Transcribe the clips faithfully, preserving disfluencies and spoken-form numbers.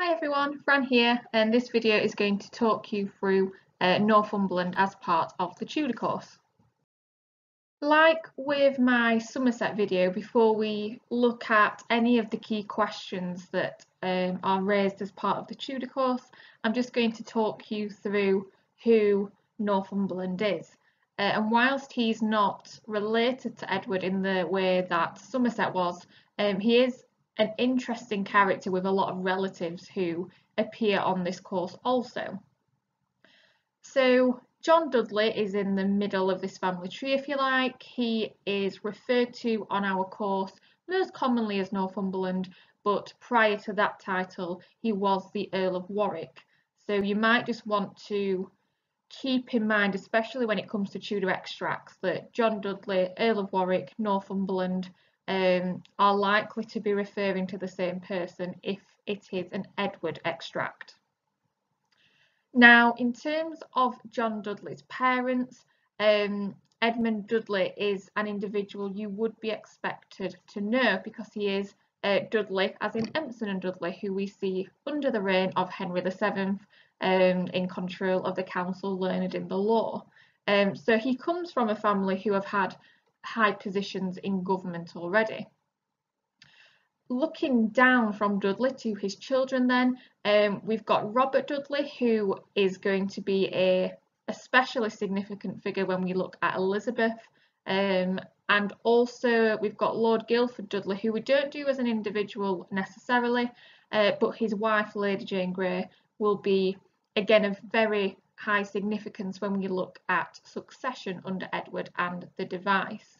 Hi everyone, Fran here, and this video is going to talk you through uh, Northumberland as part of the Tudor course. Like with my Somerset video, before we look at any of the key questions that um, are raised as part of the Tudor course, I'm just going to talk you through who Northumberland is. Uh, and whilst he's not related to Edward in the way that Somerset was, um, he is an interesting character with a lot of relatives who appear on this course also. So John Dudley is in the middle of this family tree, if you like. He is referred to on our course most commonly as Northumberland, but prior to that title he was the Earl of Warwick, so you might just want to keep in mind, especially when it comes to Tudor extracts, that John Dudley, Earl of Warwick, Northumberland Um, are likely to be referring to the same person if it is an Edward extract. Now, in terms of John Dudley's parents, um, Edmund Dudley is an individual you would be expected to know because he is uh, Dudley, as in Empson and Dudley, who we see under the reign of Henry the seventh um, in control of the council, learned in the law. Um, so he comes from a family who have had high positions in government already. Looking down from Dudley to his children then, um, we've got Robert Dudley, who is going to be a especially significant figure when we look at Elizabeth, um, and also we've got Lord Guildford Dudley, who we don't do as an individual necessarily, uh, but his wife Lady Jane Grey will be again of very high significance when we look at succession under Edward and the device.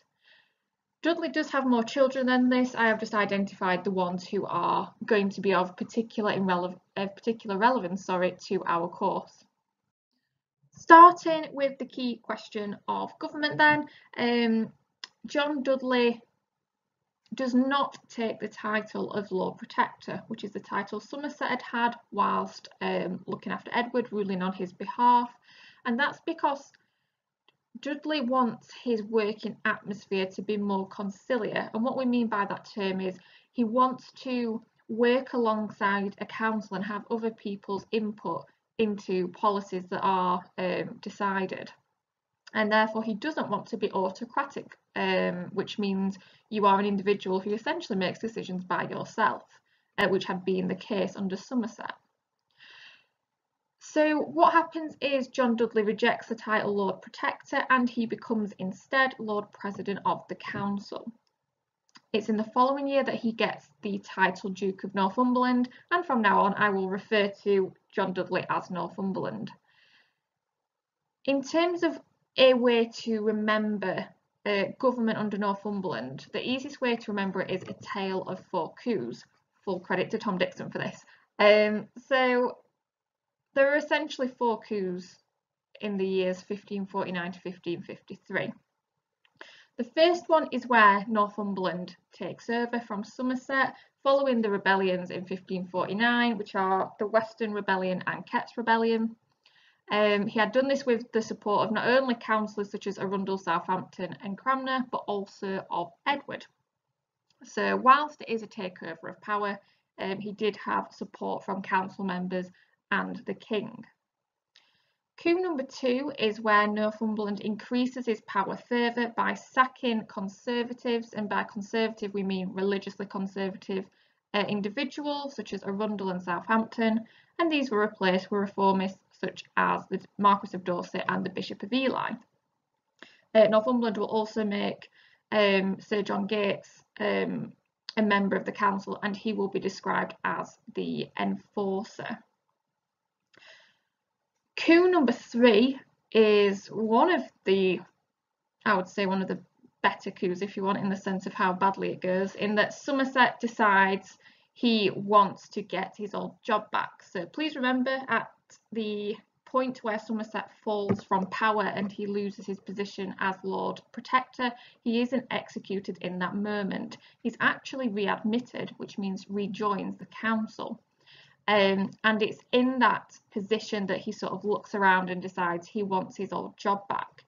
Dudley does have more children than this. I have just identified the ones who are going to be of particular, in rele of particular relevance sorry, to our course. Starting with the key question of government then, um, John Dudley does not take the title of Lord Protector, which is the title Somerset had had whilst um, looking after Edward, ruling on his behalf, and that's because Dudley wants his working atmosphere to be more conciliar. And what we mean by that term is he wants to work alongside a council and have other people's input into policies that are um, decided. And therefore he doesn't want to be autocratic, um, which means you are an individual who essentially makes decisions by yourself, uh, which had been the case under Somerset. So what happens is John Dudley rejects the title Lord Protector and he becomes instead Lord President of the Council. It's in the following year that he gets the title Duke of Northumberland, and from now on I will refer to John Dudley as Northumberland. In terms of a way to remember uh, government under Northumberland, the easiest way to remember it is a tale of four coups. Full credit to Tom Dixon for this. Um, so there are essentially four coups in the years fifteen forty-nine to fifteen fifty-three. The first one is where Northumberland takes over from Somerset following the rebellions in fifteen forty-nine, which are the Western Rebellion and Kett's Rebellion. Um, he had done this with the support of not only councillors such as Arundel, Southampton and Cranmer, but also of Edward. So whilst it is a takeover of power, um, he did have support from council members and the king. Coup number two is where Northumberland increases his power further by sacking conservatives, and by conservative we mean religiously conservative uh, individuals such as Arundel and Southampton, and these were replaced with reformists such as the Marquess of Dorset and the Bishop of Ely. Uh, Northumberland will also make um, Sir John Gates um, a member of the council, and he will be described as the enforcer. Coup number three is one of the, I would say one of the better coups if you want, in the sense of how badly it goes, in that Somerset decides he wants to get his old job back. So please remember, at the point where Somerset falls from power and he loses his position as Lord Protector, he isn't executed in that moment. He's actually readmitted, which means rejoins the council. Um, and it's in that position that he sort of looks around and decides he wants his old job back.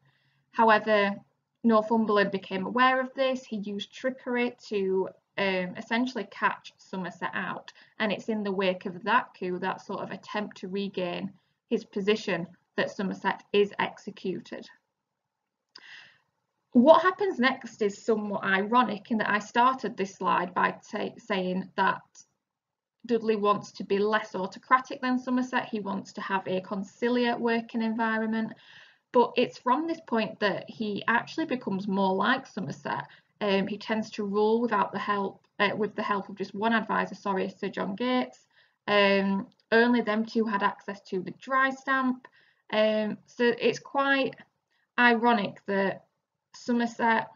However, Northumberland became aware of this. He used trickery to um, essentially catch Somerset out, and it's in the wake of that coup, that sort of attempt to regain his position, that Somerset is executed. What happens next is somewhat ironic in that I started this slide by saying that Dudley wants to be less autocratic than Somerset. He wants to have a conciliar working environment, but it's from this point that he actually becomes more like Somerset. Um, he tends to rule without the help, uh, with the help of just one advisor, sorry, Sir John Gates. Um, only them two had access to the dry stamp. Um, so it's quite ironic that Somerset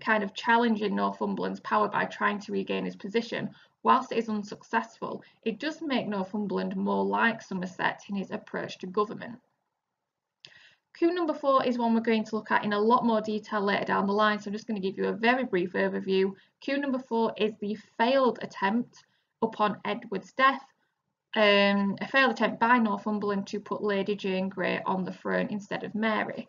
kind of challenging Northumberland's power by trying to regain his position, whilst it is unsuccessful, it does make Northumberland more like Somerset in his approach to government. Coup number four is one we're going to look at in a lot more detail later down the line, so I'm just going to give you a very brief overview. Coup number four is the failed attempt upon Edward's death, um, a failed attempt by Northumberland to put Lady Jane Grey on the throne instead of Mary.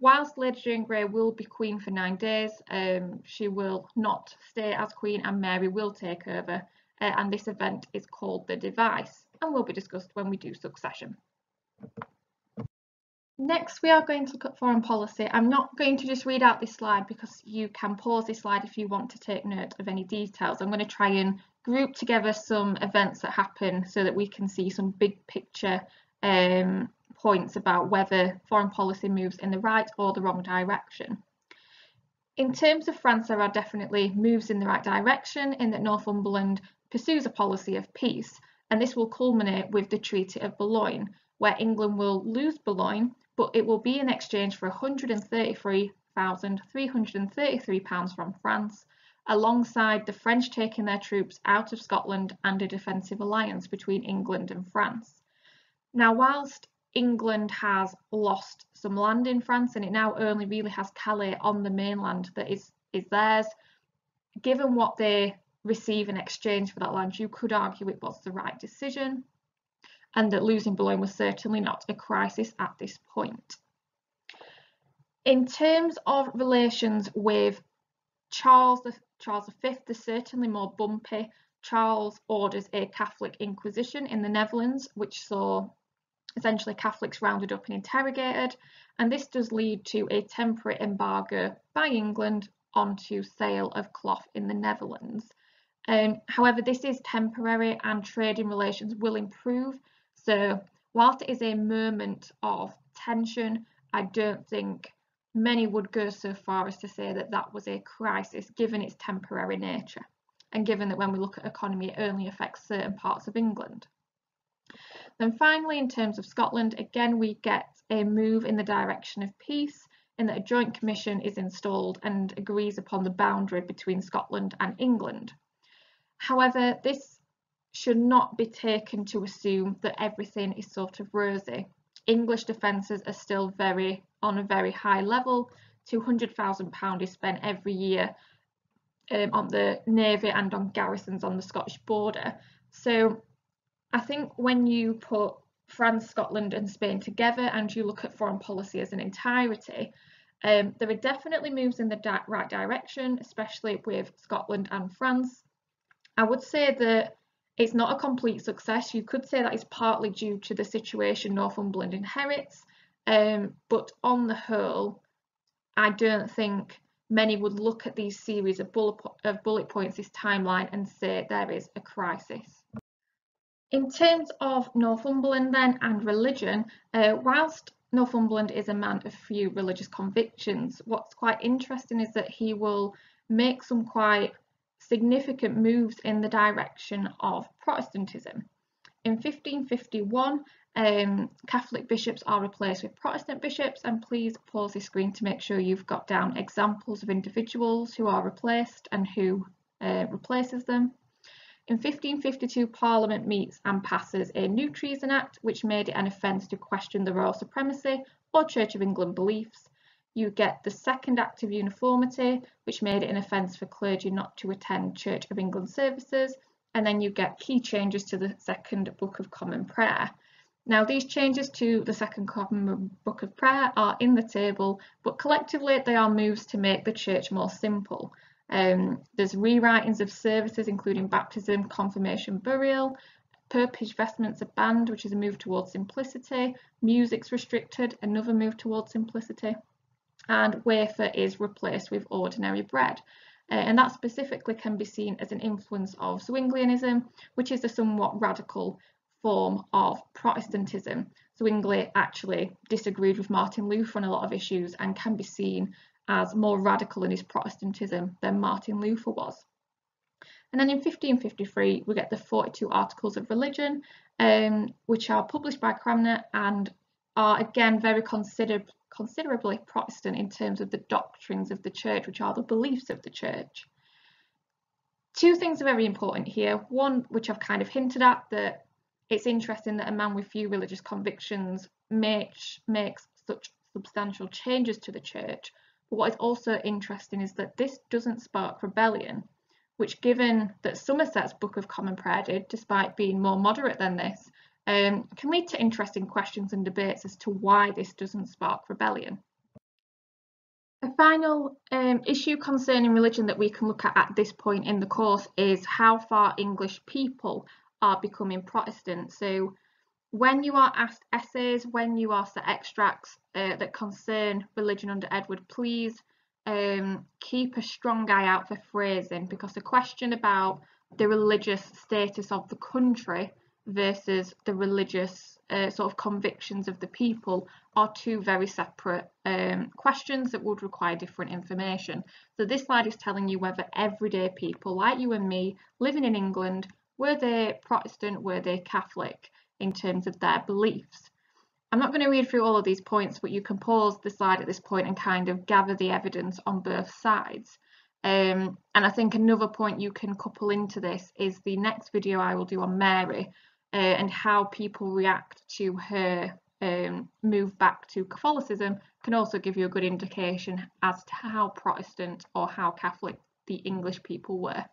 Whilst Lady Jane Grey will be queen for nine days, um, she will not stay as queen and Mary will take over, uh, and this event is called the Device and will be discussed when we do succession. Next, we are going to look at foreign policy. I'm not going to just read out this slide because you can pause this slide if you want to take note of any details. I'm going to try and group together some events that happen so that we can see some big picture um, points about whether foreign policy moves in the right or the wrong direction. In terms of France, there are definitely moves in the right direction in that Northumberland pursues a policy of peace, and this will culminate with the Treaty of Boulogne, where England will lose Boulogne, but it will be in exchange for one hundred thirty-three thousand three hundred thirty-three pounds from France, alongside the French taking their troops out of Scotland and a defensive alliance between England and France. Now, whilst England has lost some land in France and it now only really has Calais on the mainland that is, is theirs, given what they receive in exchange for that land, you could argue it was the right decision and that losing Boulogne was certainly not a crisis at this point. In terms of relations with Charles, Charles the Fifth, they're certainly more bumpy. Charles orders a Catholic Inquisition in the Netherlands, which saw essentially Catholics rounded up and interrogated, and this does lead to a temporary embargo by England onto sale of cloth in the Netherlands. Um, however, this is temporary and trading relations will improve, so whilst it is a moment of tension, I don't think many would go so far as to say that that was a crisis, given its temporary nature and given that when we look at economy it only affects certain parts of England. Then finally, in terms of Scotland, again we get a move in the direction of peace in that a joint commission is installed and agrees upon the boundary between Scotland and England. However, this should not be taken to assume that everything is sort of rosy. English defences are still very on a very high level. two hundred thousand pounds is spent every year um, on the navy and on garrisons on the Scottish border. So I think when you put France, Scotland and Spain together and you look at foreign policy as an entirety, um, there are definitely moves in the di- right direction, especially with Scotland and France. I would say that it's not a complete success. You could say that it's partly due to the situation Northumberland inherits, um, but on the whole, I don't think many would look at these series of bullet, po- of bullet points, this timeline, and say there is a crisis. In terms of Northumberland then and religion, uh, whilst Northumberland is a man of few religious convictions, what's quite interesting is that he will make some quite significant moves in the direction of Protestantism. In fifteen fifty-one, um, Catholic bishops are replaced with Protestant bishops, and please pause the screen to make sure you've got down examples of individuals who are replaced and who uh, replaces them. In fifteen fifty-two, Parliament meets and passes a New Treason Act, which made it an offence to question the Royal Supremacy or Church of England beliefs. You get the Second Act of Uniformity, which made it an offence for clergy not to attend Church of England services, and then you get key changes to the Second Book of Common Prayer. Now, these changes to the Second Common Book of Prayer are in the table, but collectively they are moves to make the Church more simple. Um, there's rewritings of services, including baptism, confirmation, burial. Popish vestments are banned, which is a move towards simplicity. Music's restricted, another move towards simplicity. And wafer is replaced with ordinary bread. Uh, and that specifically can be seen as an influence of Zwinglianism, which is a somewhat radical form of Protestantism. Zwingli actually disagreed with Martin Luther on a lot of issues and can be seen as more radical in his Protestantism than Martin Luther was. And then in fifteen fifty-three, we get the forty-two Articles of Religion, um, which are published by Cranmer and are again very consider considerably Protestant in terms of the doctrines of the church, which are the beliefs of the church. Two things are very important here. One, which I've kind of hinted at, that it's interesting that a man with few religious convictions makes, makes such substantial changes to the church. But what is also interesting is that this doesn't spark rebellion, which, given that Somerset's Book of Common Prayer did, despite being more moderate than this, um, can lead to interesting questions and debates as to why this doesn't spark rebellion. A final um, issue concerning religion that we can look at at this point in the course is how far English people are becoming Protestant. So when you are asked essays, when you are set extracts uh, that concern religion under Edward, please um, keep a strong eye out for phrasing, because the question about the religious status of the country versus the religious uh, sort of convictions of the people are two very separate um, questions that would require different information. So this slide is telling you whether everyday people like you and me living in England, were they Protestant, were they Catholic in terms of their beliefs. I'm not going to read through all of these points, but you can pause the slide at this point and kind of gather the evidence on both sides. Um, and I think another point you can couple into this is the next video I will do on Mary uh, and how people react to her um, move back to Catholicism can also give you a good indication as to how Protestant or how Catholic the English people were.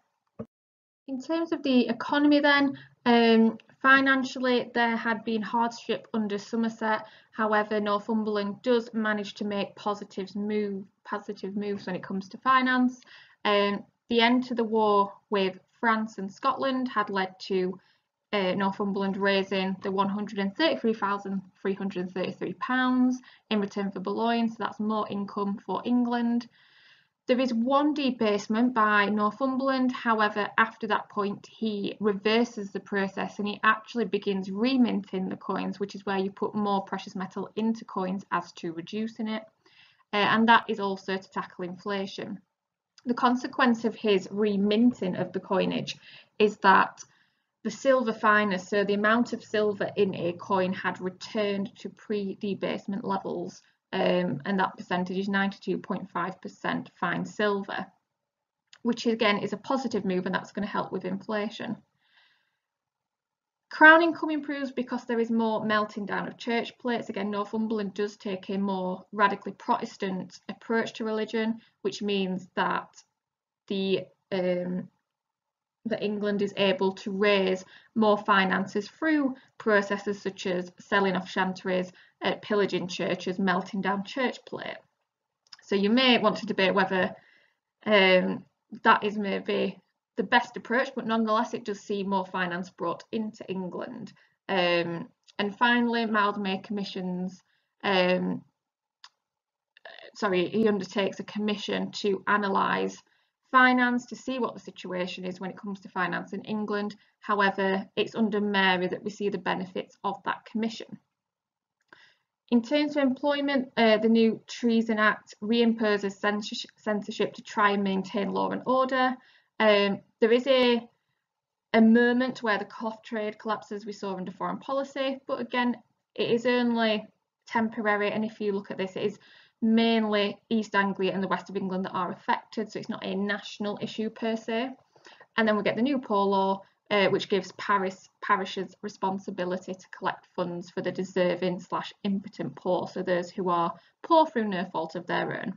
In terms of the economy then, um, financially there had been hardship under Somerset. However, Northumberland does manage to make positives move, positive moves when it comes to finance. Um, the end to the war with France and Scotland had led to uh, Northumberland raising the one hundred thirty-three thousand three hundred thirty-three pounds in return for Boulogne, so that's more income for England. There is one debasement by Northumberland, however, after that point he reverses the process and he actually begins reminting the coins, which is where you put more precious metal into coins as to reducing it, uh, and that is also to tackle inflation. The consequence of his reminting of the coinage is that the silver finers, so the amount of silver in a coin, had returned to pre-debasement levels. Um, and that percentage is ninety-two point five percent fine silver, which again is a positive move, and that's going to help with inflation. Crown income improves because there is more melting down of church plates. Again, Northumberland does take a more radically Protestant approach to religion, which means that the um, that England is able to raise more finances through processes such as selling off chantries, uh, pillaging churches, melting down church plate. So you may want to debate whether um, that is maybe the best approach, but nonetheless it does see more finance brought into England. Um, and finally, Mildmay commissions, um, sorry, he undertakes a commission to analyse finance to see what the situation is when it comes to finance in England. However, it's under Mary that we see the benefits of that commission. In terms of employment, uh, the New Treason Act reimposes censorship to try and maintain law and order. Um, there is a, a moment where the cloth trade collapses we saw under foreign policy, but again, it is only temporary, and if you look at this, it is mainly East Anglia and the west of England that are affected, so it's not a national issue per se. And then we get the new poor law, uh, which gives Paris parishes responsibility to collect funds for the deserving slash impotent poor, so those who are poor through no fault of their own.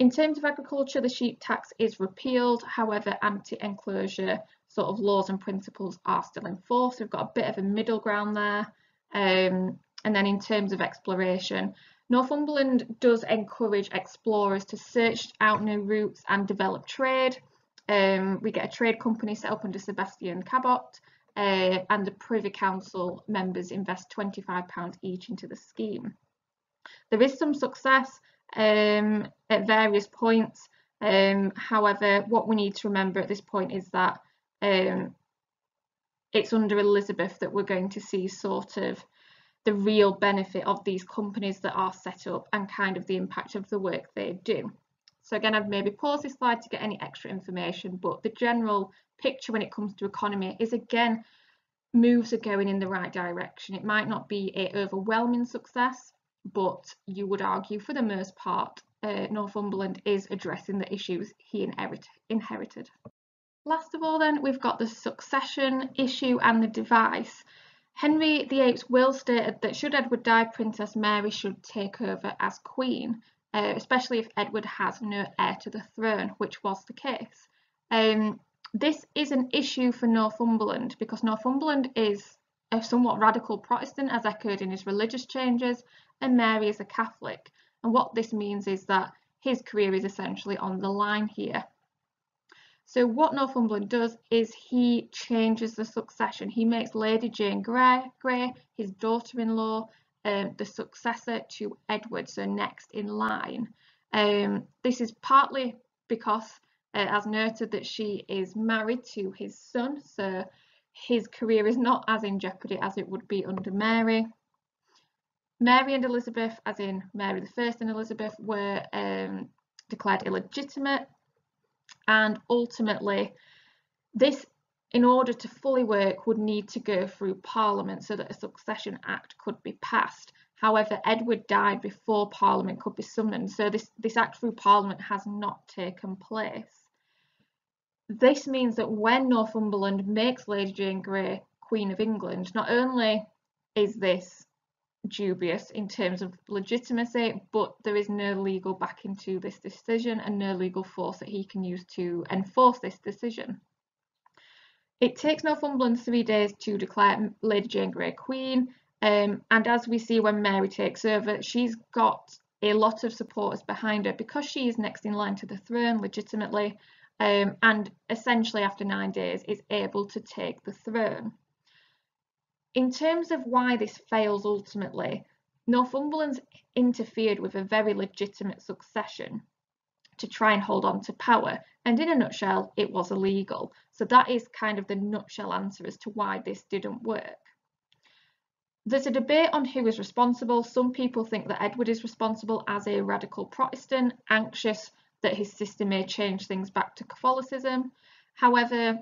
In terms of agriculture, the sheep tax is repealed. However, anti-enclosure sort of laws and principles are still in force. We've got a bit of a middle ground there. Um, and then in terms of exploration, Northumberland does encourage explorers to search out new routes and develop trade. Um, we get a trade company set up under Sebastian Cabot, uh, and the Privy Council members invest twenty-five pounds each into the scheme. There is some success um, at various points. Um, however, what we need to remember at this point is that um, it's under Elizabeth that we're going to see sort of the real benefit of these companies that are set up and kind of the impact of the work they do. So again, I've maybe paused this slide to get any extra information, but the general picture when it comes to economy is, again, moves are going in the right direction. It might not be an overwhelming success, but you would argue for the most part, uh, Northumberland is addressing the issues he inherit inherited. Last of all then, we've got the succession issue and the device. Henry the eighth's will stated that should Edward die, Princess Mary should take over as Queen, uh, especially if Edward has no heir to the throne, which was the case. Um, this is an issue for Northumberland because Northumberland is a somewhat radical Protestant, as echoed in his religious changes, and Mary is a Catholic. And what this means is that his career is essentially on the line here. So what Northumberland does is he changes the succession. He makes Lady Jane Grey, Grey his daughter-in-law, um, the successor to Edward, so next in line. Um, this is partly because, uh, as noted, that she is married to his son, so his career is not as in jeopardy as it would be under Mary. Mary and Elizabeth, as in Mary the first and Elizabeth, were um, declared illegitimate. And ultimately, this, in order to fully work, would need to go through Parliament so that a succession act could be passed. However, Edward died before Parliament could be summoned, so this, this act through Parliament has not taken place. This means that when Northumberland makes Lady Jane Grey Queen of England, not only is this dubious in terms of legitimacy, but there is no legal backing to this decision and no legal force that he can use to enforce this decision. It takes Northumberland three days to declare Lady Jane Grey Queen, um, and as we see when Mary takes over, she's got a lot of supporters behind her because she is next in line to the throne legitimately, um, and essentially after nine days is able to take the throne. In terms of why this fails ultimately, Northumberland's interfered with a very legitimate succession to try and hold on to power, and in a nutshell, it was illegal. So that is kind of the nutshell answer as to why this didn't work. There's a debate on who is responsible. Some people think that Edward is responsible as a radical Protestant, anxious that his sister may change things back to Catholicism. However,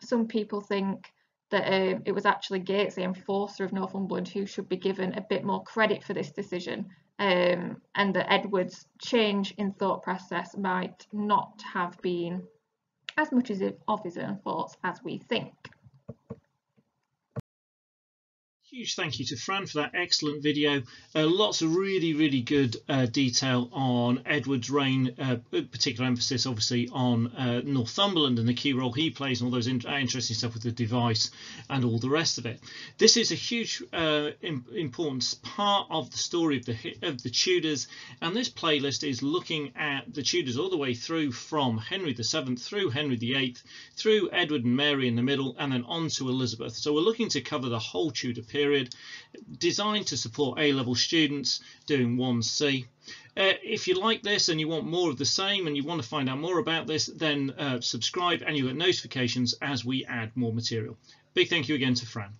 some people think that uh, it was actually Gates, the enforcer of Northumberland, who should be given a bit more credit for this decision, um, and that Edward's change in thought process might not have been as much as of his own thoughts as we think. Huge thank you to Fran for that excellent video. Uh, lots of really, really good uh, detail on Edward's reign, uh, particular emphasis obviously on uh, Northumberland and the key role he plays and all those in interesting stuff with the device and all the rest of it. This is a huge uh, important part of the story of the, of the Tudors, and this playlist is looking at the Tudors all the way through from Henry the seventh through Henry the eighth, through Edward and Mary in the middle, and then on to Elizabeth. So we're looking to cover the whole Tudor period. Period, designed to support A level students doing one C. Uh, if you like this and you want more of the same and you want to find out more about this, then uh, subscribe and you'll get notifications as we add more material. Big thank you again to Fran.